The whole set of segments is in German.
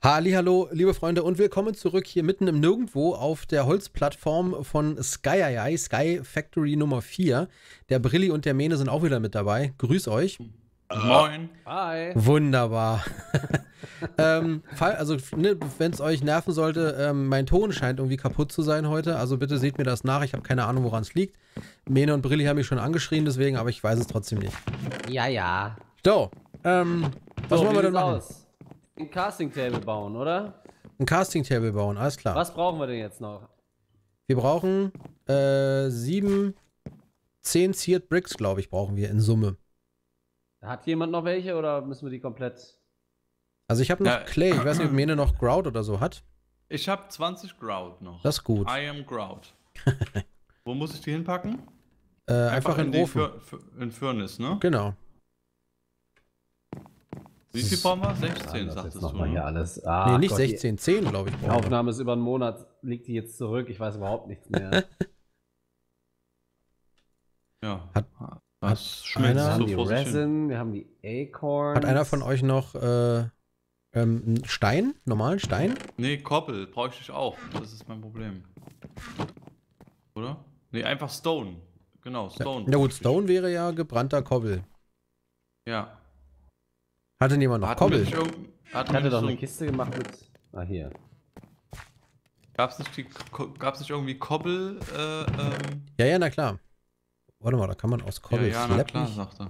Hallihallo, liebe Freunde und willkommen zurück hier mitten im Nirgendwo auf der Holzplattform von Sky Factory Nummer 4. Der Brilli und der Mene sind auch wieder mit dabei. Grüß euch. Moin. Hi. Wunderbar. Also, wenn es euch nerven sollte, mein Ton scheint irgendwie kaputt zu sein heute. Also bitte seht mir das nach. Ich habe keine Ahnung, woran es liegt. Mene und Brilli haben mich schon angeschrien, deswegen, aber ich weiß es trotzdem nicht. Ja, ja. So, was wollen wir denn machen? Ein Casting Table bauen, oder? Ein Casting Table bauen, alles klar. Was brauchen wir denn jetzt noch? Wir brauchen 10 Seared Bricks, glaube ich, brauchen wir in Summe. Hat jemand noch welche oder müssen wir die komplett? Also ich habe noch Clay, ich weiß nicht, ob Mene noch Grout oder so hat. Ich habe 20 Grout noch. Das ist gut. I am Grout. Wo muss ich die hinpacken? Einfach in den Ofen. In Furnace, ne? Genau. Wie viel brauchen wir? 16, sagtest du. Hier alles. Ah, nee, nicht Gott, 16, 10, glaube ich. Die Aufnahme ist über einen Monat, liegt die jetzt zurück. Ich weiß überhaupt nichts mehr. Ja. Hat schmeckt so die Resin, wir haben die Acorns. Hat einer von euch noch Stein? Normalen Stein? Nee, Koppel brauche ich auch. Das ist mein Problem. Oder? Nee, einfach Stone. Genau, Stone. Ja, gut, Stone wäre ja gebrannter Koppel. Ja. Hatte jemand noch Koppel? Ich hatte doch eine Kiste gemacht mit... Ah, hier. Gab's nicht irgendwie Koppel? Ja, na klar. Warte mal, da kann man aus Koppel... Ja, na klar, sagt er.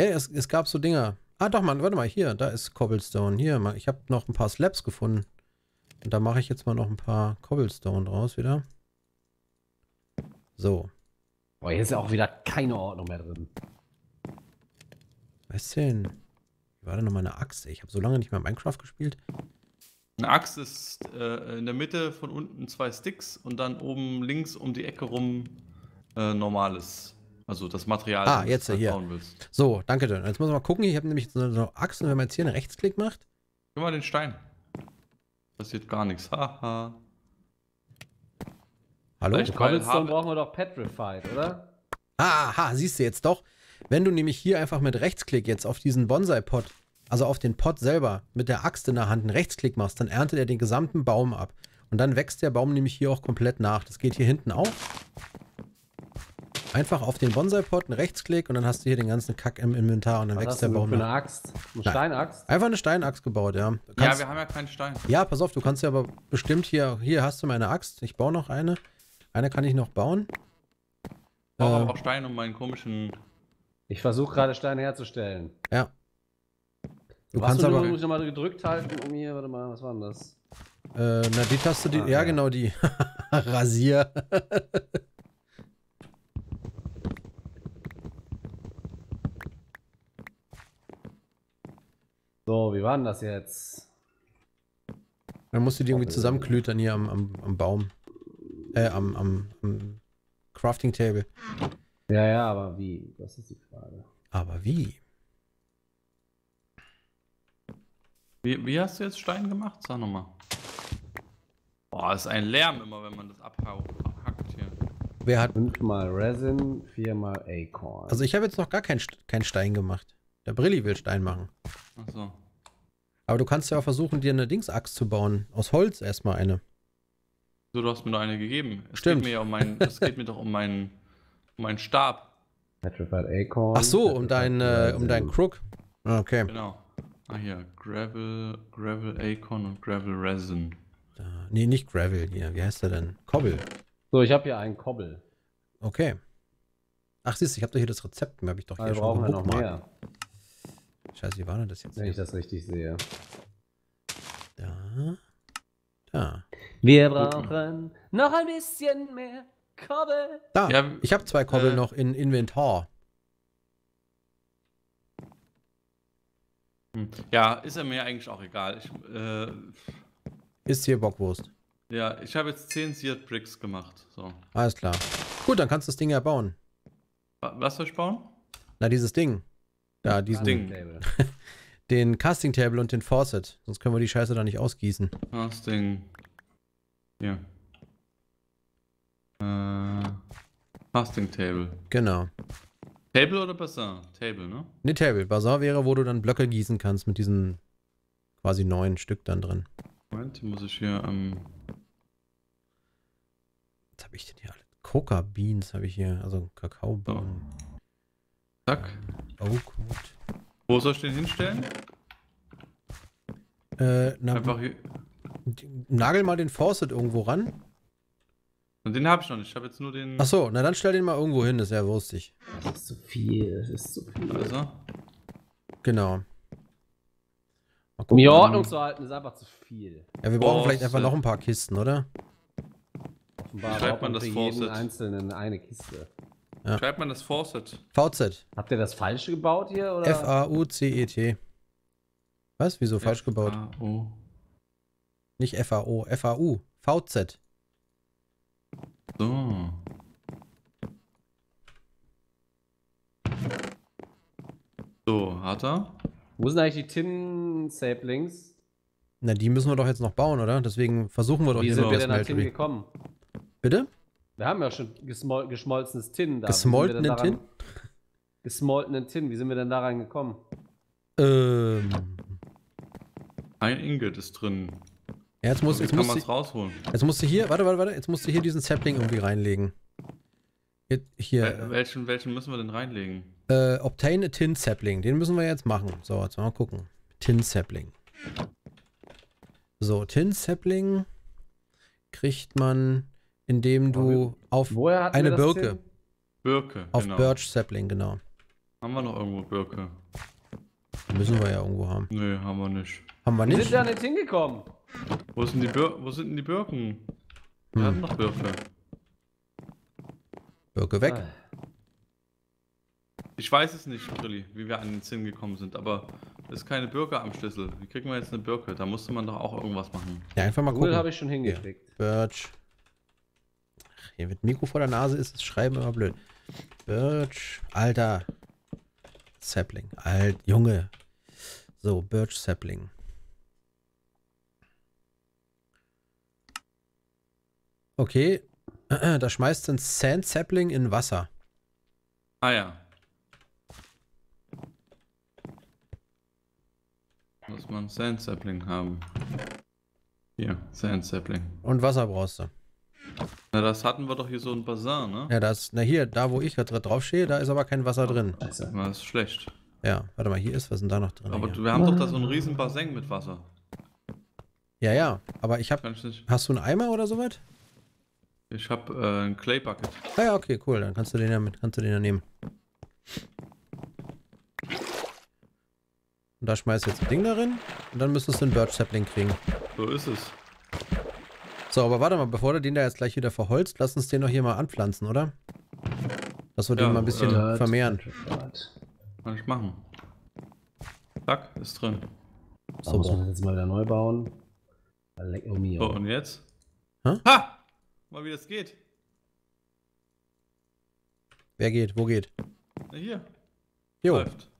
Ja, es gab so Dinger. Ah, doch, Mann, warte mal, hier, da ist Cobblestone. Hier, Mann, ich habe noch ein paar Slabs gefunden. Und da mache ich jetzt mal noch ein paar Cobblestone draus wieder. So. Boah, hier ist ja auch wieder keine Ordnung mehr drin. Was denn? War da noch mal eine Axt? Ich habe so lange nicht mehr Minecraft gespielt. Eine Axt ist in der Mitte von unten 2 Sticks und dann oben links um die Ecke rum normales. Also das Material, das jetzt du bauen willst. So, danke schön. Jetzt muss ich mal gucken. Ich habe nämlich so eine Axt und wenn man jetzt hier einen Rechtsklick macht. Guck mal den Stein. Passiert gar nichts. Haha. Hallo? Vielleicht dann brauchen wir doch Petrified, oder? Aha, siehst du jetzt doch. Wenn du nämlich hier einfach mit Rechtsklick jetzt auf diesen Bonsai Pot, also auf den Pot selber, mit der Axt in der Hand einen Rechtsklick machst, dann erntet er den gesamten Baum ab. Und dann wächst der Baum nämlich hier auch komplett nach. Das geht hier hinten auch. Einfach auf den Bonsai Pot einen Rechtsklick und dann hast du hier den ganzen Kack im Inventar und dann wächst der Baum nach. Eine Axt? Eine Steinaxt? Einfach eine Steinaxt gebaut, ja. Ja, wir haben ja keinen Stein. Ja, pass auf, du kannst ja aber bestimmt hier hast du meine Axt. Ich baue noch eine. Eine kann ich noch bauen. Ich brauche auch Stein, um meinen komischen... Ich versuche gerade Steine herzustellen. Ja. Du musst nochmal gedrückt halten, um hier, warte mal, was war denn das? Na, die Taste, die, ja genau die. Rasier. So, wie war denn das jetzt? Dann musst du die irgendwie zusammenklütern hier am Baum. Am Crafting Table. Ja, aber wie? Das ist die Frage. Aber wie? Wie hast du jetzt Stein gemacht? Sag nochmal. Boah, ist ein Lärm immer, wenn man das abhackt hier. Wer hat 5 mal Resin, 4 mal Acorn. Also ich habe jetzt noch gar keinen Stein gemacht. Der Brilli will Stein machen. Ach so. Aber du kannst ja auch versuchen, dir eine Dingsaxt zu bauen. Aus Holz erstmal eine. So, du hast mir doch eine gegeben. Stimmt. Es geht mir doch um meinen... Mein Stab. Petrified Acorn. Ach so, um deinen Crook. Okay. Genau. Ah hier, Gravel Acorn und Gravel Resin. Nee, nicht Gravel hier. Wie heißt der denn? Kobbel. So, ich habe hier einen Kobbel. Okay. Ach siehst du, ich habe doch hier das Rezept. Habe ich doch hier schon brauchen wir noch mehr. Scheiße, wie war denn das jetzt? Wenn ich das richtig sehe. Da. Wir brauchen noch ein bisschen mehr. Kobbel. Da, ja, ich habe 2 Kobbel noch in Inventar. Ja, ist ja mir eigentlich auch egal. Ist hier Bockwurst. Ja, ich habe jetzt 10 Seared Bricks gemacht. So. Alles klar. Gut, dann kannst du das Ding ja bauen. Was soll ich bauen? Na, dieses Ding. Ja, diesen Ding. Den Casting Table und den Faucet. Sonst können wir die Scheiße da nicht ausgießen. Das Ding. Ja. Casting Table. Genau. Table oder Bassin? Table, ne? Ne, Table. Bassin wäre, wo du dann Blöcke gießen kannst mit diesen quasi 9 Stück dann drin. Moment, muss ich hier am... Was habe ich denn hier alle? Coca Beans habe ich hier, also Kakaobohnen. So. Zack. Oh, gut. Wo soll ich den hinstellen? Einfach hier. Nagel mal den Faucet irgendwo ran. Und den habe ich noch nicht, ich habe jetzt nur den... Achso, na dann stell den mal irgendwo hin, das ist ja wurstig. Das ist zu viel, das ist zu viel. Also? Genau. Um die Ordnung zu halten, ist einfach zu viel. Ja, wir brauchen vielleicht einfach noch ein paar Kisten, oder? Offenbar schreibt man das Faucet. Einzelnen eine Kiste. Ja. Schreibt man das Faucet. Faucet. Habt ihr das Falsche gebaut hier, oder? F-A-U-C-E-T. Was? Wieso falsch gebaut? Nicht F-A-O, F-A-U. Faucet. So. So, hat er. Wo sind eigentlich die Tin Saplings? Na, die müssen wir doch jetzt noch bauen, oder? Deswegen versuchen wir doch hier noch was. Wie sind wir denn an Tin gekommen? Bitte? Wir haben ja schon geschmolzenes Tin da. Geschmolzenen Tin? Geschmolzenen Tin, wie sind wir denn da reingekommen? Ein Ingot ist drin. Ja, jetzt muss ich rausholen. Jetzt musst du hier, warte, jetzt musst du hier diesen Sapling irgendwie reinlegen. Hier. Welchen müssen wir denn reinlegen? Obtain a Tin Sapling. Den müssen wir jetzt machen. So, jetzt mal gucken. Tin Sapling. So, Tin Sapling kriegt man, indem du auf eine Birke. Birke, auf genau. Birch Sapling, genau. Haben wir noch irgendwo Birke? Müssen wir ja irgendwo haben. Nee, haben wir nicht. Haben wir nicht? Wir sind ja nicht hingekommen. Wo sind denn die Birken? Wir haben noch Birke. Birke weg. Ich weiß es nicht, Brilli, wie wir an den Zinn gekommen sind, aber es ist keine Birke am Schlüssel. Wie kriegen wir jetzt eine Birke? Da musste man doch auch irgendwas machen. Ja, einfach mal gucken. Cool, habe ich schon hingekriegt. Ja. Birch. Ach, hier mit Mikro vor der Nase ist das Schreiben immer blöd. Birch. Alter. Sapling. Alt, Junge. So, Birch Sapling. Okay. Da schmeißt ein Sand Sapling in Wasser. Ah ja. Muss man Sand Sapling haben. Hier, Sand Sapling. Und Wasser brauchst du. Na, das hatten wir doch hier so ein Bazar, ne? Ja, das, na hier, da wo ich gerade drauf stehe, da ist aber kein Wasser drin. Also. Na, das ist schlecht. Ja, warte mal, hier ist was denn da noch drin? Aber hier? Wir haben doch da so ein riesen Bassin mit Wasser. Ja, ja, aber ich hab... Hast du einen Eimer oder so weit? Ich hab einen Clay Bucket. Ah ja, okay, cool, dann kannst du den ja nehmen. Und da schmeißt du jetzt ein Ding darin und dann müsstest du einen Birch Sapling kriegen. So ist es. So, aber warte mal, bevor du den da jetzt gleich wieder verholzt, lass uns den noch hier mal anpflanzen, oder? Dass wir den mal ein bisschen vermehren. Kann ich machen. Zack, ist drin. Da muss man jetzt mal wieder neu bauen. So, und jetzt? Hä? Ha! Mal wie das geht. Wer geht? Wo geht? Na hier. Jo. Läuft.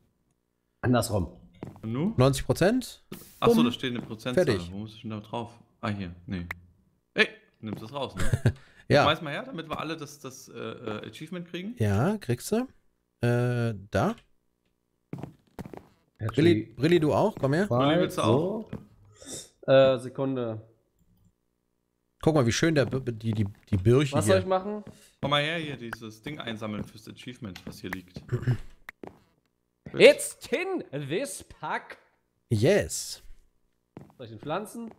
Andersrum. Und nun? 90%? Achso, da steht eine Prozentzahl. Fertig. Wo muss ich denn da drauf? Ah, hier. Nee. Ey, nimmst das raus, ne? Ja. Schmeiß mal her, damit wir alle das Achievement kriegen. Ja, kriegst du. Da. Brilli, du auch? Komm her. Brilli, willst du auch? Sekunde. Guck mal, wie schön die Birche hier. Was soll ich machen? Komm mal her, hier dieses Ding einsammeln fürs Achievement, was hier liegt. It's tin this pack. Yes. Soll ich den pflanzen?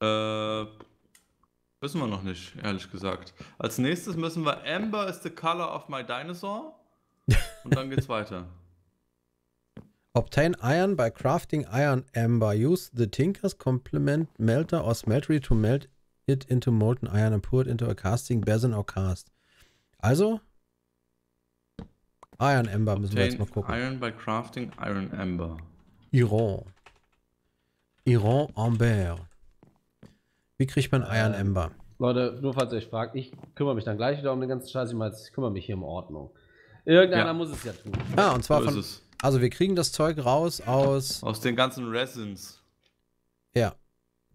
Wissen wir noch nicht, ehrlich gesagt. Als nächstes müssen wir Amber is the color of my dinosaur. Und dann geht's weiter. Obtain iron by crafting iron ember. Use the Tinker's Complement melter or smeltery to melt it into molten iron and pour it into a casting basin or cast. Also? Iron Ember müssen wir jetzt mal gucken. Iron by crafting Iron Ember. Iron Ember. Wie kriegt man Iron Ember? Leute, nur falls ihr euch fragt, ich kümmere mich dann gleich wieder um den ganzen Scheiß. Ich kümmere mich hier um Ordnung. Irgendeiner muss es ja tun. Ah, und zwar so von... Also wir kriegen das Zeug raus aus... Aus den ganzen Resins. Ja,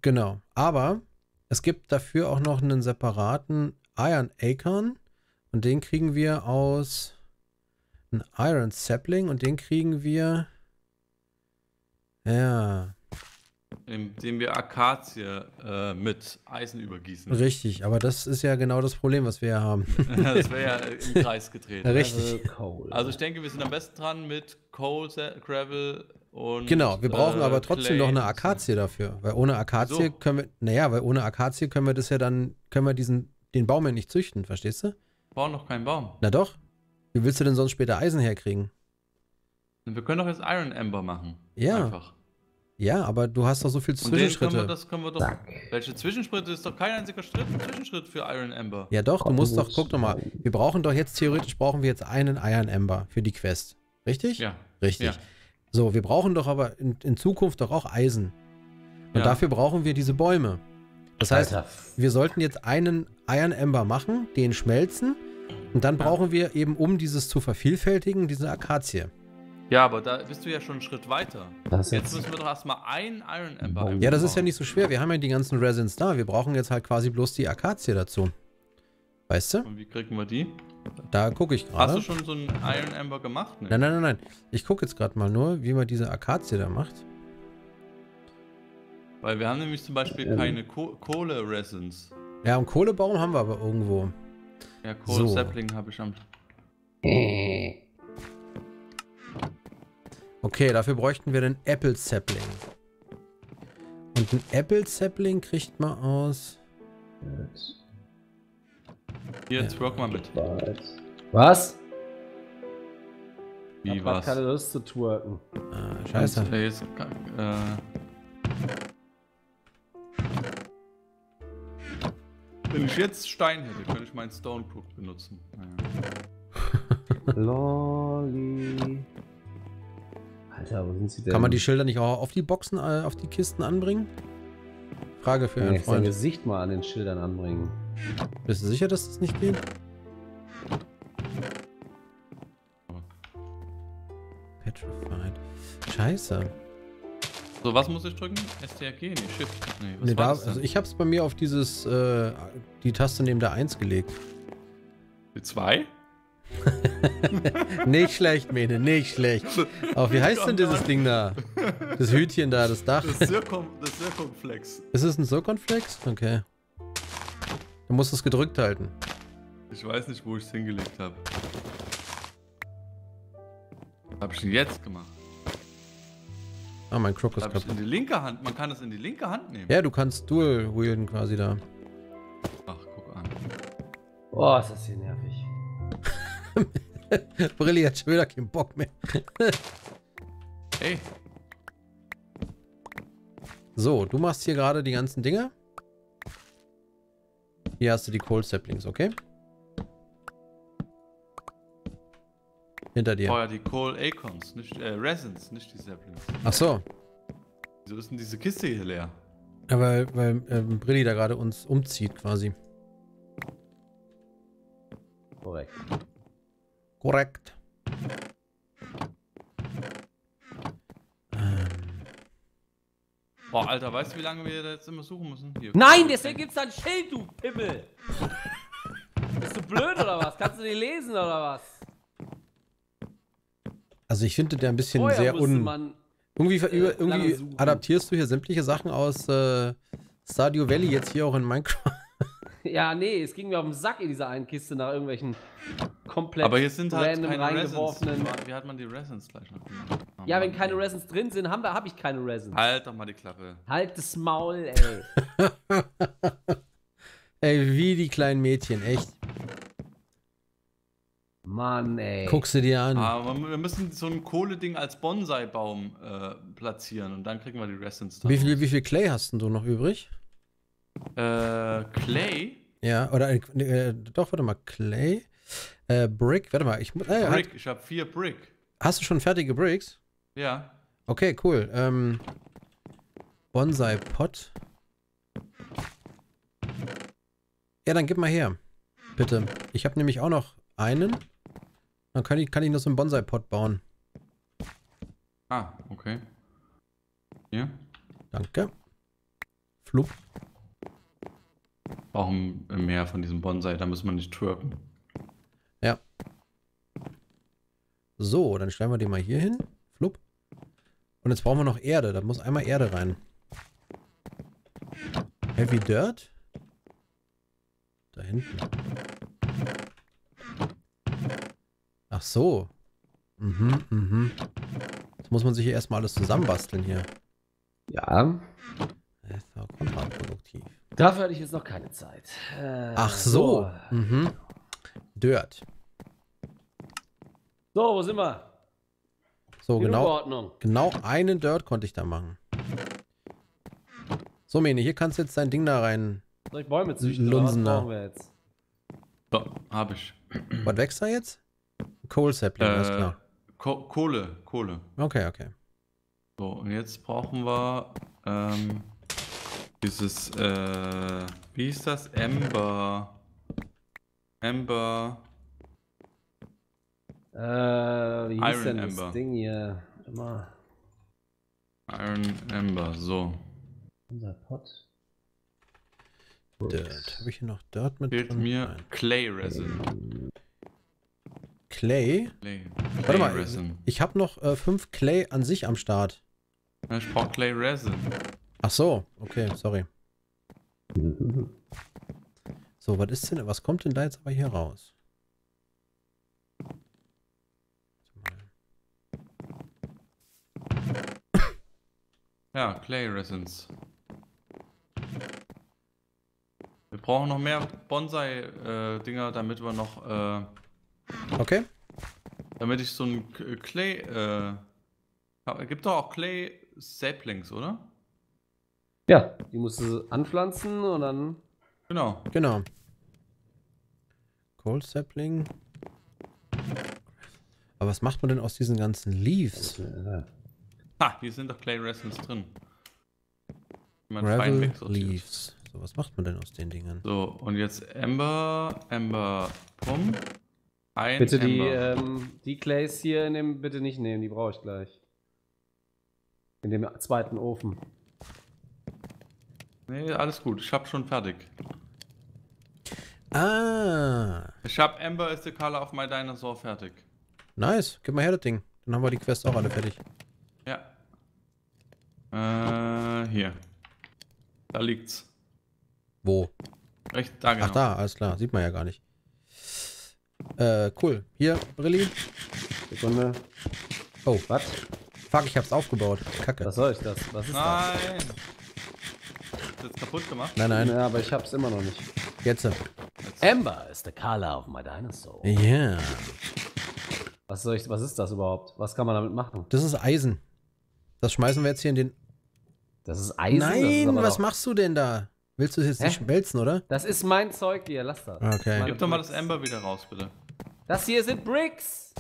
genau. Aber... Es gibt dafür auch noch einen separaten Iron Acorn und den kriegen wir aus einem Iron Sapling und den kriegen wir Indem wir Akazie mit Eisen übergießen. Richtig, aber das ist ja genau das Problem, was wir haben. Das wäre ja im Kreis gedreht. Richtig. Also ich denke, wir sind am besten dran mit Coal, Gravel und genau, wir brauchen aber trotzdem Clay noch eine Akazie dafür. Weil ohne Akazie können wir, naja, weil ohne Akazie können wir das ja dann, können wir den Baum ja nicht züchten, verstehst du? Wir brauchen noch keinen Baum. Na doch. Wie willst du denn sonst später Eisen herkriegen? Wir können doch jetzt Iron Ember machen. Ja. Einfach. Ja, aber du hast doch so viele Zwischenschritte. Das können wir doch. Welche Zwischenschritte? Das ist doch kein einziger Zwischenschritt für Iron Ember. Ja doch, du musst doch, guck doch mal. Wir brauchen doch jetzt, theoretisch brauchen wir jetzt einen Iron Ember für die Quest. Richtig? Ja. Richtig. Ja. So, wir brauchen doch aber in Zukunft doch auch Eisen. Und dafür brauchen wir diese Bäume. Das heißt, wir sollten jetzt einen Iron Ember machen, den schmelzen. Und dann brauchen wir eben, um dieses zu vervielfältigen, diese Akazie. Ja, aber da bist du ja schon einen Schritt weiter. Jetzt müssen wir doch erstmal einen Iron Ember. Ja, das ist ja nicht so schwer. Wir haben ja die ganzen Resins da. Wir brauchen jetzt halt quasi bloß die Akazie dazu. Weißt du? Und wie kriegen wir die? Da gucke ich gerade. Hast du schon so einen Iron Ember gemacht? Nee. Nein. Ich gucke jetzt gerade mal nur, wie man diese Akazie da macht. Weil wir haben nämlich zum Beispiel keine Kohle-Resins. Ja, einen Kohlebaum haben wir aber irgendwo. Ja, Coal Sapling habe ich am... Okay, dafür bräuchten wir den Apple Sapling. Und den Apple Sapling kriegt man aus... Hier, jetzt rock mal mit. Was? Wie war's? Ich hab keine Lust zu twerken. Ah, scheiße. Wenn ich jetzt Stein hätte, könnte ich meinen Stonebrook benutzen. Ja. Lolli. Alter, wo sind sie denn? Kann man die Schilder nicht auch auf die Boxen, auf die Kisten anbringen? Frage für einen Freund. Sein Gesicht mal an den Schildern anbringen. Bist du sicher, dass das nicht geht? Petrified. Scheiße. So, was muss ich drücken? STRG? Nee, Shift. Nee, was war das denn? Also ich hab's bei mir auf dieses, die Taste neben der 1 gelegt. Die 2? Nicht schlecht, Mene, nicht schlecht. Auch wie heißt denn dieses Ding da? Das Hütchen da, das Dach. Das Zirkonflex. Ist es ein Zirkonflex? Okay. Du musst es gedrückt halten. Ich weiß nicht, wo ich es hingelegt habe. Hab ich denn jetzt gemacht? Ah, mein Croc ist kaputt. In die linke Hand. Man kann das in die linke Hand nehmen. Ja, du kannst dual wielden quasi da. Ach, guck an. Boah, ist das hier nervig. Brilli hat schon wieder keinen Bock mehr. Hey. So, du machst hier gerade die ganzen Dinge. Hier hast du die Coal Saplings, okay? Hinter dir. Oh ja, die Coal Acorns, nicht Resins, nicht die Saplings. Ach so. Wieso ist denn diese Kiste hier leer? Ja, weil Brilli da gerade uns umzieht quasi. Korrekt. Korrekt. Boah, Alter, weißt du, wie lange wir da jetzt immer suchen müssen? Hier. Nein, deswegen gibt's da ein Schild, du Pimmel! Bist du blöd oder was? Kannst du nicht lesen oder was? Also ich finde der ein bisschen irgendwie adaptierst du hier sämtliche Sachen aus Stardew Valley jetzt hier auch in Minecraft. Ja, nee, es ging mir auf den Sack in dieser einen Kiste nach irgendwelchen komplett aber hier sind halt random keine reingeworfenen. Wie hat man die Resins gleich noch gemacht? Ja, wenn keine Resins drin sind, hab ich keine Resins. Halt doch mal die Klappe. Halt das Maul, ey. Ey, wie die kleinen Mädchen, echt. Mann, ey. Guckst du dir an. Aber wir müssen so ein Kohleding als Bonsai-Baum platzieren und dann kriegen wir die Resins. Wie viel Clay hast denn du noch übrig? Clay? Ja, oder doch, warte mal, Clay. Brick, warte mal. Brick, ich habe 4 Brick. Hast du schon fertige Bricks? Ja. Okay, cool. Bonsai Pot. Ja, dann gib mal her. Bitte. Ich habe nämlich auch noch einen. Dann kann ich nur so einen Bonsai-Pot bauen. Ah, okay. Hier. Danke. Flup. Brauchen mehr von diesem Bonsai, da muss man nicht twerken. Ja. So, dann stellen wir den mal hier hin. Flup. Und jetzt brauchen wir noch Erde. Da muss einmal Erde rein. Heavy Dirt? Da hinten. Ach so. Mhm, mhm. Jetzt muss man sich hier erstmal alles zusammenbasteln hier. Ja. Das ist auch kontraproduktiv. Dafür hatte ich jetzt noch keine Zeit. Ach so. So. Mhm. Dirt. So, wo sind wir? So, genau einen Dirt konnte ich da machen. So, Mene, hier kannst du jetzt dein Ding da rein. Soll ich Bäume züchten? Was brauchen wir jetzt? So, hab ich. Was wächst da jetzt? Coal Sapling, alles klar. Kohle. Okay, okay. So, und jetzt brauchen wir dieses, wie hieß das? Ember. Wie hieß denn das Ding hier? Immer. Iron Ember, so. Unser Pot. Dirt. Habe ich hier noch Dirt mit? Fehlt mir Clay Resin. Clay? Warte mal, Resin. Ich habe noch 5 Clay an sich am Start. Ich brauche Clay Resin. Ach so, okay, sorry. So, was ist denn, was kommt denn da jetzt aber hier raus? Ja, Clay Resins. Wir brauchen noch mehr Bonsai-Dinger, damit wir noch. Okay. Damit ich so ein Clay. Gibt doch auch Clay Saplings, oder? Ja, die musst du anpflanzen und dann. Genau. Coal Sapling. Aber was macht man denn aus diesen ganzen Leaves? Ha, hier sind doch Clay Resins drin. Gravel Leaves. So, was macht man denn aus den Dingen? So, und jetzt Ember. Bitte die Clays hier bitte nicht nehmen, die brauche ich gleich. In dem zweiten Ofen. Nee, alles gut, ich hab schon fertig. Ah. Ich hab Ember is the color of my dinosaur fertig. Nice, gib mal her das Ding. Dann haben wir die Quest auch alle fertig. Ja. Hier. Da liegt's. Wo? Recht da, genau. Ach da, alles klar. Sieht man ja gar nicht. Cool. Hier, Brilli. Sekunde. Oh, was? Fuck, ich hab's aufgebaut. Kacke. Was soll ich das? Was ist das? Nein! Hast du jetzt kaputt gemacht? Nein. Ja, aber ich hab's immer noch nicht. Jetzt. Ember is the color of my dinosaur. Yeah. Was ist das überhaupt? Was kann man damit machen? Das ist Eisen. Das schmeißen wir jetzt hier in den... Das ist Eisen? Nein, was machst du denn da? Willst du es jetzt nicht schmelzen, oder? Das ist mein Zeug hier, lass das. Okay. Gib doch mal das Ember wieder raus, bitte. Das hier sind Bricks!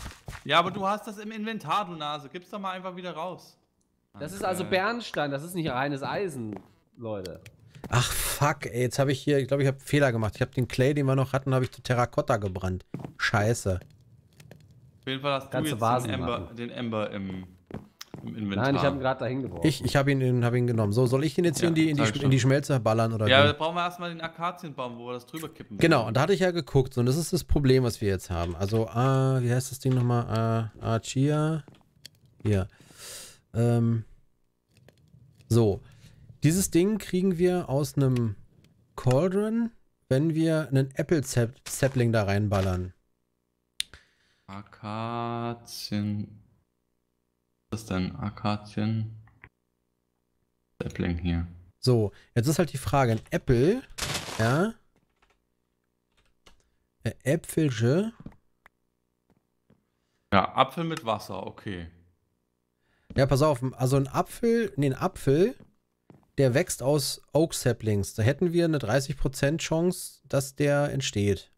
Ja, aber du hast das im Inventar, du Nase. Gib's doch mal einfach wieder raus. Das ist also Bernstein, das ist nicht reines Eisen, Leute. Ach, fuck, ey. Jetzt habe ich hier... Ich glaube, ich habe Fehler gemacht. Ich habe den Clay, den wir noch hatten, habe ich zu Terrakotta gebrannt. Scheiße. Auf jeden Fall hast du jetzt den Ember im Inventar. Nein, ich habe ihn gerade dahin geworfen. Ich habe ihn, genommen. So, soll ich den jetzt hier in die Schmelze ballern? Oder ja, da brauchen wir erstmal den Akazienbaum, wo wir das drüber kippen. Genau, und da hatte ich ja geguckt. Und das ist das Problem, was wir jetzt haben. Also, wie heißt das Ding nochmal? Chia. Hier. So. Dieses Ding kriegen wir aus einem Cauldron, wenn wir einen Apple Sapling da reinballern. Akazien. Was ist denn Akazien? Sapling hier. So, jetzt ist halt die Frage: Ein Apple, ja? Äpfelche. Ja, Apfel mit Wasser, okay. Ja, pass auf, also ein Apfel, der wächst aus Oak Saplings. Da hätten wir eine 30% Chance, dass der entsteht.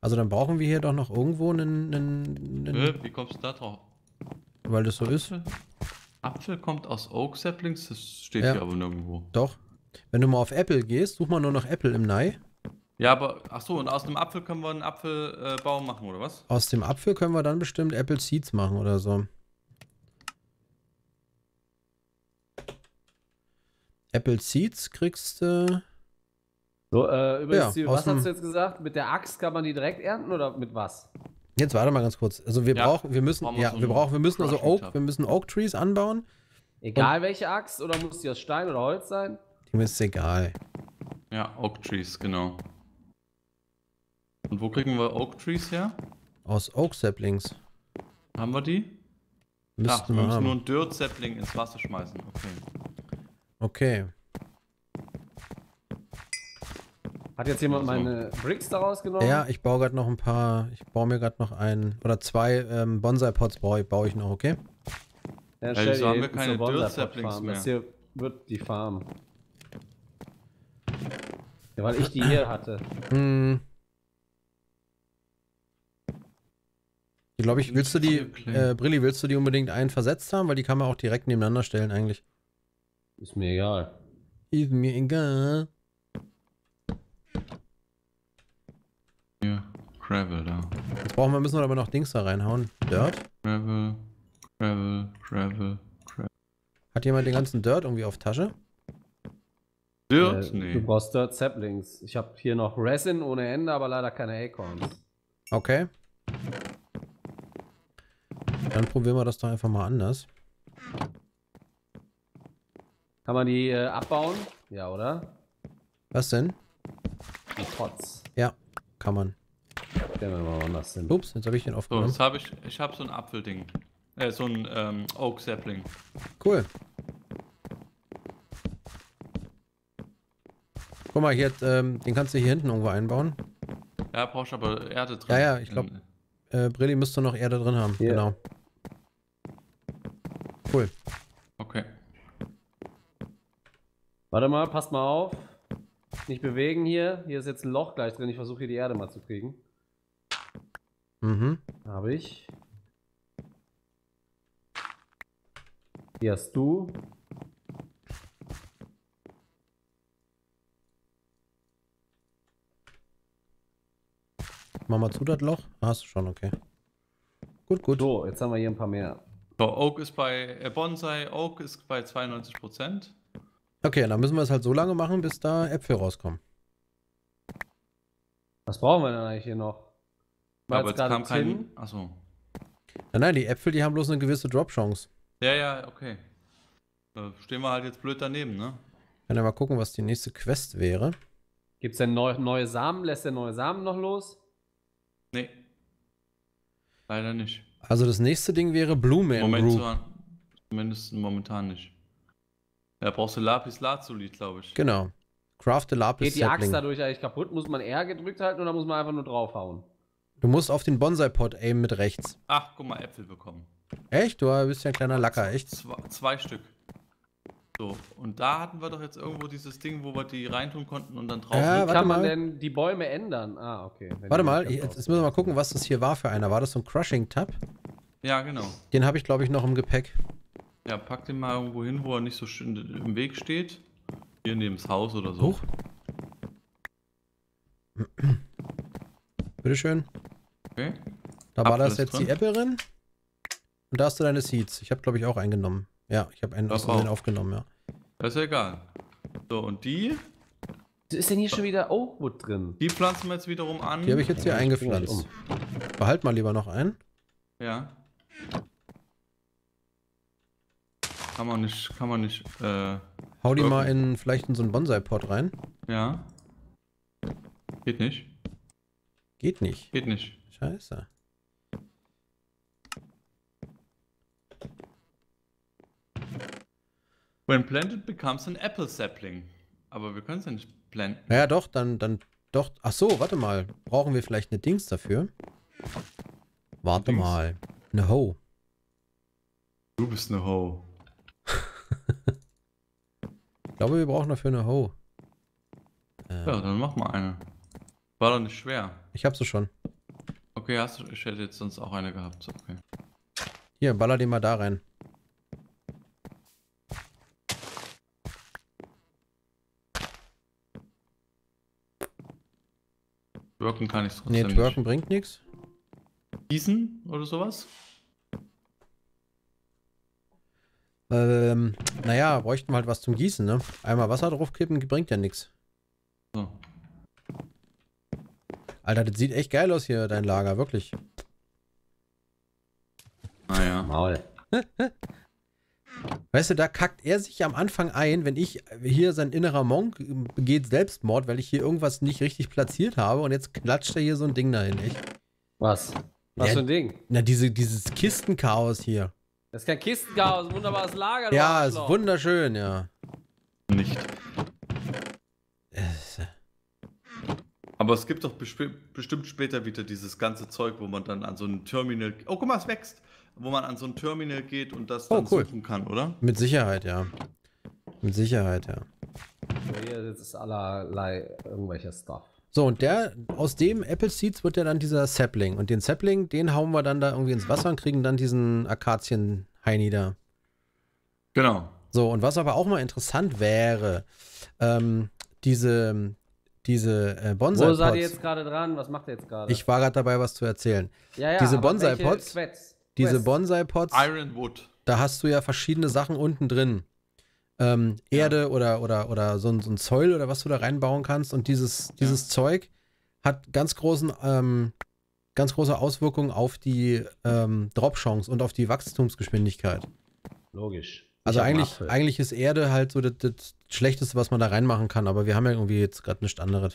Also dann brauchen wir hier doch noch irgendwo einen... Wie kommst du da drauf? Weil das so ist. Apfel kommt aus Oak Saplings, das steht hier aber nirgendwo. Doch. Wenn du mal auf Apple gehst, such mal nur noch Apple im Nei. Ja, aber, ach so, und aus dem Apfel können wir einen Apfelbaum machen, oder was? Aus dem Apfel können wir dann bestimmt Apple Seeds machen oder so. Apple Seeds kriegst du... So, übrigens, ja, was hast du jetzt gesagt? Mit der Axt kann man die direkt ernten oder mit was? Jetzt warte mal ganz kurz. Also wir müssen Oak Trees anbauen. Egal welche Axt, oder muss die aus Stein oder Holz sein? Dem ist egal. Ja, Oak Trees, genau. Und wo kriegen wir Oak Trees her? Aus Oak Saplings. Haben wir die? Ach, wir müssen nur ein Dirt Sapling ins Wasser schmeißen. Okay. Hat jetzt jemand meine Bricks daraus genommen? Ja, ich baue gerade noch ein paar. Ich baue mir gerade noch einen oder zwei Bonsai Pots baue ich noch, okay? Ja, also haben wir keine Dirt Saplings mehr. Das hier wird die Farm. Ja, weil ich die hier hatte. Hm. Ich glaube, willst du die, Brilli, willst du die unbedingt einen versetzt haben? Weil die kann man auch direkt nebeneinander stellen eigentlich. Ist mir egal. Ist mir egal. Ja, Gravel da. Jetzt müssen wir aber noch Dings da reinhauen. Dirt? Gravel, Gravel, Gravel, Gravel. Hat jemand den ganzen Dirt irgendwie auf Tasche? Dirt? Nee. Du brauchst Dirt Saplings. Ich habe hier noch Resin ohne Ende, aber leider keine Acorns. Okay. Dann probieren wir das doch einfach mal anders. Kann man die abbauen? Ja, oder? Was denn? Die Pots. Ja, kann man. Gehen wir mal woanders hin. Ups, jetzt habe ich den aufgenommen. So, jetzt habe ich so ein Apfelding. So ein Oak Sapling. Cool. Guck mal, hier, den kannst du hier hinten irgendwo einbauen. Ja, brauchst aber Erde drin. Ja, ja, ich glaube, Brilli müsste noch Erde drin haben. Yeah. Genau. Cool. Okay. Warte mal, passt mal auf. Nicht bewegen hier. Hier ist jetzt ein Loch gleich drin. Ich versuche hier die Erde mal zu kriegen. Mhm. Habe ich. Hier hast du. Mach mal zu, das Loch. Ah, hast du schon, okay. Gut, gut. So, jetzt haben wir hier ein paar mehr. So, Oak ist bei Bonsai, Oak ist bei 92%. Okay, dann müssen wir es halt so lange machen, bis da Äpfel rauskommen. Was brauchen wir denn eigentlich hier noch? Ja, aber jetzt kam kein... Achso. Nein, nein, die Äpfel, die haben bloß eine gewisse Drop-Chance. Ja, ja, okay. Da stehen wir halt jetzt blöd daneben, ne? Können wir mal gucken, was die nächste Quest wäre. Gibt es denn neue Samen? Lässt der neue Samen noch los? Nee. Leider nicht. Also das nächste Ding wäre Blumen. Zumindest momentan nicht. Da brauchst du Lapis Lazuli, glaube ich. Genau. Crafte Lapis Sapling. Geht die Axt dadurch eigentlich kaputt? Muss man R gedrückt halten oder muss man einfach nur draufhauen? Du musst auf den Bonsai-Pot aimen mit rechts. Ach, guck mal, Äpfel bekommen. Echt? Du bist ja ein kleiner Lacker, echt? Zwei Stück. So, und da hatten wir doch jetzt irgendwo dieses Ding, wo wir die reintun konnten und dann drauf. Ja, wie kann man denn die Bäume ändern? Ah, okay. Warte mal, jetzt müssen wir mal gucken, was das hier war für einer. War das so ein Crushing-Tab? Ja, genau. Den habe ich, glaube ich, noch im Gepäck. Ja, pack den mal irgendwo hin, wo er nicht so schön im Weg steht. Hier neben das Haus oder so. Hoch. Bitteschön. Okay. Da war das jetzt drin. Die Äpfel drin. Und da hast du deine Seeds. Ich habe, glaube ich, auch eingenommen. Ja, ich habe einen aufgenommen, ja. Das ist ja egal. So, und die? Ist denn hier schon wieder Oakwood drin? Die pflanzen wir jetzt wiederum an. Die habe ich jetzt hier eingepflanzt. Behalt mal lieber noch einen. Ja. Kann man nicht, hau die mal vielleicht in so einen Bonsai-Pot rein. Ja. Geht nicht. Geht nicht? Geht nicht. Scheiße. When planted becomes an Apple Sapling. Aber wir können es ja nicht planten. Naja, doch, dann doch. Ach so, warte mal. Brauchen wir vielleicht eine Dings dafür? Warte mal. Eine Hoe. Du bist eine Hoe. Ich glaube, wir brauchen dafür eine Hoe. Ja, dann mach mal eine. War doch nicht schwer. Ich hab sie schon. Okay, ich hätte jetzt sonst auch eine gehabt. Okay. Hier, baller den mal da rein. Twerken kann ich trotzdem nicht. Nee, Twerken bringt nichts. Gießen oder sowas? Naja, bräuchten wir halt was zum Gießen, ne? Einmal Wasser draufkippen, bringt ja nichts. So. Alter, das sieht echt geil aus hier, dein Lager, wirklich. Naja. Maul. Weißt du, da kackt er sich am Anfang ein, wenn ich hier sein innerer Monk begeht Selbstmord, weil ich hier irgendwas nicht richtig platziert habe und jetzt klatscht er hier so ein Ding dahin, echt. Was? Was für ein Ding? Na, dieses Kistenchaos hier. Das ist kein Kistenchaos, wunderbares Lager. Ja, ist wunderschön, ja. Nicht. Aber es gibt doch bestimmt später wieder dieses ganze Zeug, wo man dann an so ein Terminal... Oh, guck mal, es wächst! Wo man an so ein Terminal geht und das dann suchen kann, oder? Mit Sicherheit, ja. Mit Sicherheit, ja. Hier ist allerlei irgendwelcher Stuff. So, und aus dem Apple Seeds wird ja dann dieser Sapling. Und den Sapling, den hauen wir dann da irgendwie ins Wasser und kriegen dann diesen Akazien-Heini da. Genau. So, und was aber auch mal interessant wäre, diese Bonsai-Pots. Wo seid ihr jetzt gerade dran? Was macht ihr jetzt gerade? Ich war gerade dabei, was zu erzählen. Ja, ja, diese Bonsai-Pots, Ironwood. Da hast du ja verschiedene Sachen unten drin. Erde oder so ein Zoll oder was du da reinbauen kannst. Und dieses Zeug hat ganz große Auswirkungen auf die Drop-Chance und auf die Wachstumsgeschwindigkeit. Logisch. Also eigentlich ist Erde halt so das Schlechteste, was man da reinmachen kann, aber wir haben ja irgendwie jetzt gerade nichts anderes.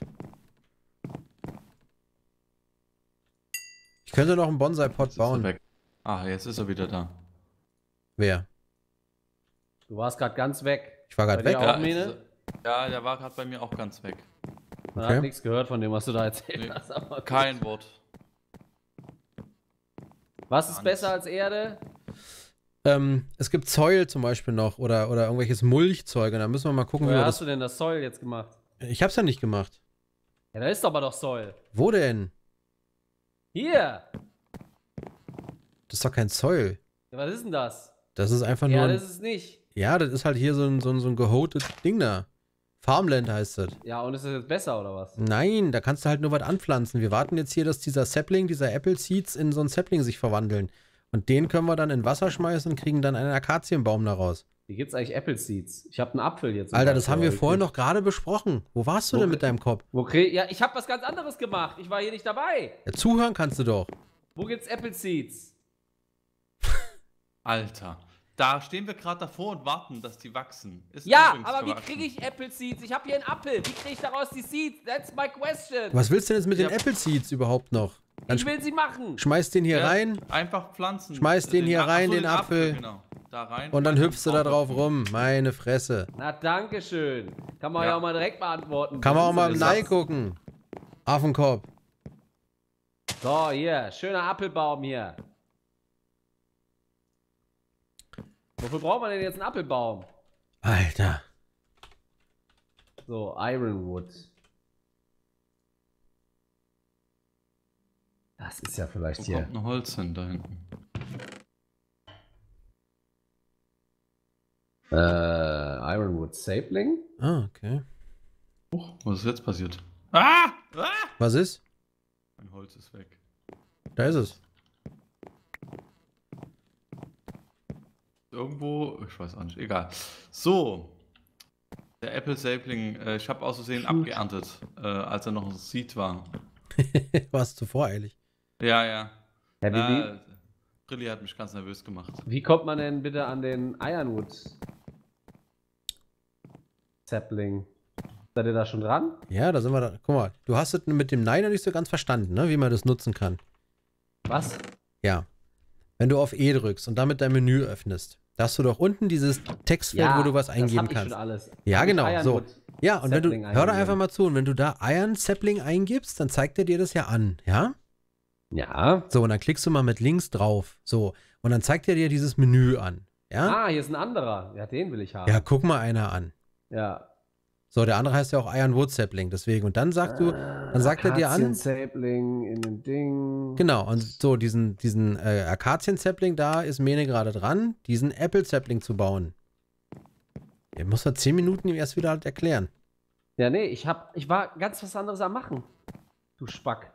Ich könnte noch einen Bonsai-Pot bauen. Ah, jetzt ist er wieder da. Wer? Du warst gerade ganz weg. Ich war gerade weg. Ja, der war gerade bei mir auch ganz weg. Man hat nichts gehört von dem, was du da erzählt hast. Aber kein Wort. Was ist besser als Erde? Es gibt Zeug zum Beispiel noch oder irgendwelches Mulchzeug. Und da müssen wir mal gucken, wie wir das... Woher hast du denn das Zeug jetzt gemacht? Ich hab's ja nicht gemacht. Ja, da ist aber doch Zeug. Wo denn? Hier! Das ist doch kein Zeug. Ja, was ist denn das? Das ist einfach nur... Ja, das ist es nicht. Ja, das ist halt hier so ein gehotetes Ding da. Farmland heißt das. Ja, und ist das jetzt besser oder was? Nein, da kannst du halt nur was anpflanzen. Wir warten jetzt hier, dass dieser Apple Seeds in so ein Sapling sich verwandeln. Und den können wir dann in Wasser schmeißen und kriegen dann einen Akazienbaum daraus. Wie gibt's eigentlich Apple Seeds? Ich habe einen Apfel jetzt. Alter, das haben wir vorhin noch gerade besprochen. Wo warst du denn mit deinem Kopf? Ja, ich habe was ganz anderes gemacht. Ich war hier nicht dabei. Ja, zuhören kannst du doch. Wo gibt's Apple Seeds? Alter, da stehen wir gerade davor und warten, dass die wachsen. Ist ja, aber wie kriege ich Apple Seeds? Ich habe hier einen Apfel. Wie kriege ich daraus die Seeds? That's my question. Was willst du denn jetzt mit den Apple Seeds überhaupt noch? Dann ich will sie machen. Schmeiß den hier rein. Einfach pflanzen. Schmeiß den hier rein, den Apfel. Genau. Da rein. Und dann hüpfst du da drauf rum. Meine Fresse. Na, danke schön. Kann man ja auch mal direkt beantworten. Kann man auch mal im Nei gucken. Affenkorb. So, hier. Schöner Apfelbaum hier. Wofür braucht man denn jetzt einen Apfelbaum? Alter. So, Ironwood. Das ist ja vielleicht hier. Da kommt ein Holz hin, da hinten. Ironwood Sapling. Ah, okay. Was ist jetzt passiert? Ah! Ah! Was ist? Mein Holz ist weg. Da ist es. Irgendwo, ich weiß auch nicht, egal. So. Der Apple Sapling, ich habe aus Versehen abgeerntet, als er noch ein Seed war. Warst du voreilig? Ja, ja. Na, Brilli hat mich ganz nervös gemacht. Wie kommt man denn bitte an den Ironwood Sapling? Seid ihr da schon dran? Ja, da sind wir da. Guck mal, du hast es mit dem Nein noch nicht so ganz verstanden, ne? Wie man das nutzen kann. Was? Ja. Wenn du auf E drückst und damit dein Menü öffnest, da hast du doch unten dieses Textfeld, wo du was eingeben kannst. Schon alles. Ja, genau. Ironwood. So. Ja, und Sapling hör doch einfach mal zu, und wenn du da Iron Sapling eingibst, dann zeigt er dir das ja an, ja? Ja. So, und dann klickst du mal mit links drauf, so, und dann zeigt er dir dieses Menü an, ja? Ah, hier ist ein anderer, ja, den will ich haben. Ja, guck mal einer an. Ja. So, der andere heißt ja auch Ironwood Sapling, deswegen, und dann sagst du, dann sagt er dir an... Akazien Sapling in dem Ding... Genau, und so, diesen Akazien Sapling, da ist Mene gerade dran, diesen Apple Sapling zu bauen. Er muss vor 10 Minuten ihm erst wieder halt erklären. Ja, nee, ich war ganz was anderes am Machen. Du Spack.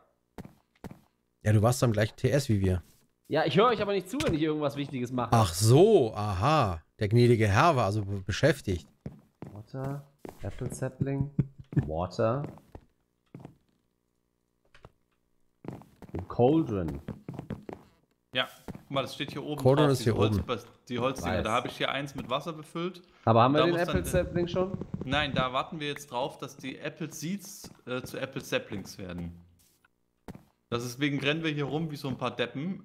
Ja, du warst am gleichen TS wie wir. Ja, ich höre euch aber nicht zu, wenn ich irgendwas Wichtiges mache. Ach so, aha. Der gnädige Herr war also beschäftigt. Water, Apple Sapling, Water. Cauldron. Ja, Guck mal, das steht hier oben. Drauf, ist hier oben. Die Holzdinger. Nice. Da habe ich hier eins mit Wasser befüllt. Aber haben wir den Apple Sapling schon? Nein, da warten wir jetzt drauf, dass die Apple Seeds zu Apple Saplings werden. Deswegen rennen wir hier rum wie so ein paar Deppen.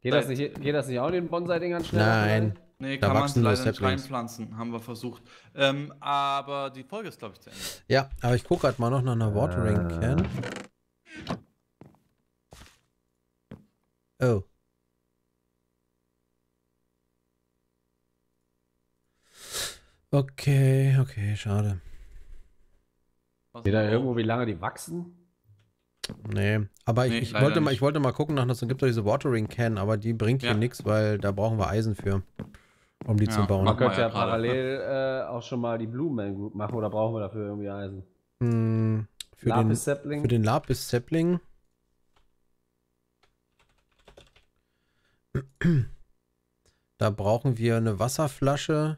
Geht das nicht auch den Bonsai-Dingern schnell? Nein. Nee, da kann man leider nicht reinpflanzen, haben wir versucht. Aber die Folge ist, glaube ich, zu Ende. Ja, aber ich gucke gerade mal noch nach einer Watering Can. Oh. Okay, okay, schade. Seht ihr irgendwo, wie lange die wachsen? Nee, aber ich wollte mal gucken, nach es gibt doch diese Watering Can, aber die bringt hier nichts, weil da brauchen wir Eisen für, um die zu bauen. Man könnte ja parallel auch schon mal die Blumen machen, oder brauchen wir dafür irgendwie Eisen? Hm, für den Lapis Sapling. Da brauchen wir eine Wasserflasche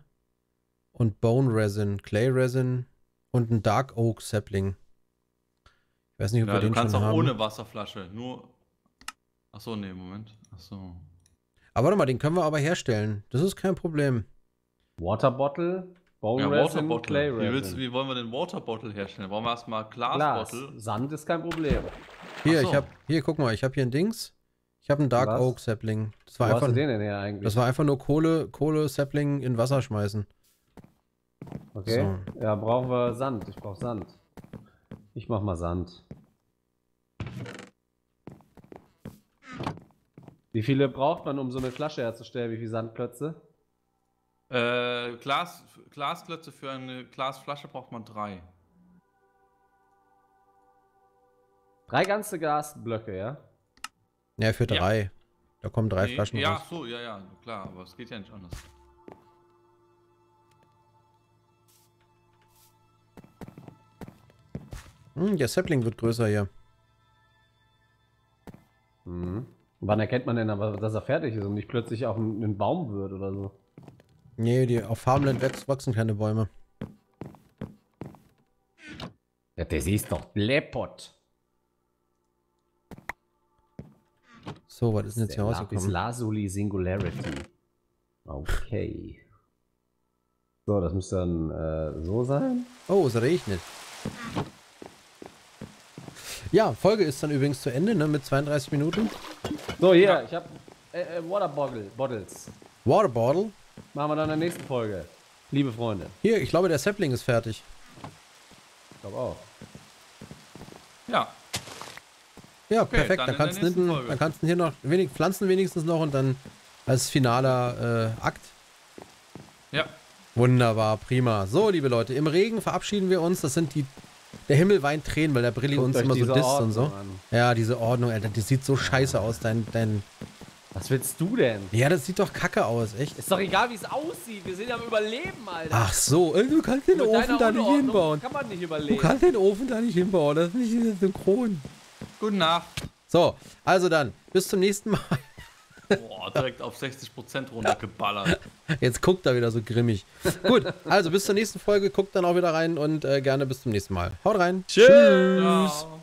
und Bone Resin, Clay Resin und ein Dark Oak Sapling. Ich weiß nicht, ob wir den schon haben. Du kannst auch ohne Wasserflasche, nur... Achso, nee, Moment. Achso. Aber warte mal, den können wir aber herstellen. Das ist kein Problem. Water Bottle, Bone Resin, Water Bottle. Clay Resin. Wie wollen wir den Water Bottle herstellen? Wollen wir erstmal Glas Bottle? Sand ist kein Problem. Hier, guck mal, ich habe hier ein Dings. Ich habe einen Dark Oak Sapling. Das war einfach, den denn her eigentlich? Das war einfach nur Kohle-Sapling in Wasser schmeißen. Okay. So. Ja, brauchen wir Sand. Ich brauche Sand. Ich mach mal Sand. Wie viele braucht man, um so eine Flasche herzustellen? Wie viele Sandklötze? Glasklötze für eine Glasflasche braucht man 3. 3 ganze Glasblöcke, ja? Ja, für 3. Ja. Da kommen 3 Flaschen raus. Ja, so, ja, klar, aber es geht ja nicht anders. Hm, der Sapling wird größer hier. Mhm. Wann erkennt man denn aber, dass er fertig ist und nicht plötzlich auf einen Baum wird oder so? Nee, auf Farmland wachsen keine Bäume. Ja, das ist doch Bläppot. So, was ist denn jetzt hier rausgekommen? Das ist Lazuli Singularity. Okay. So, das müsste dann so sein. Oh, es regnet. Ja, Folge ist dann übrigens zu Ende, ne, mit 32 Minuten. So, hier, ich hab Water Bottles. Water Bottle? Machen wir dann in der nächsten Folge, liebe Freunde. Hier, ich glaube, der Sapling ist fertig. Ich glaube auch. Ja. Ja, okay, perfekt, dann kannst du hier noch wenig pflanzen wenigstens noch und dann als finaler Akt. Ja. Wunderbar, prima. So, liebe Leute, im Regen verabschieden wir uns, das sind die... Der Himmel weint Tränen, weil der Brilli uns immer so disst und so. An. Ja, diese Ordnung, Alter, die sieht so scheiße aus, dein... Was willst du denn? Ja, das sieht doch kacke aus, echt. Ist doch egal, wie es aussieht, wir sind am Überleben, Alter. Ach so, du kannst den Ofen da nicht hinbauen. Kann man nicht überleben. Du kannst den Ofen da nicht hinbauen, das ist nicht synchron. Gute Nacht. So, also dann, bis zum nächsten Mal. Boah, direkt auf 60% runtergeballert. Jetzt guckt er wieder so grimmig. Gut, also bis zur nächsten Folge. Guckt dann auch wieder rein und gerne bis zum nächsten Mal. Haut rein. Tschüss. Ciao.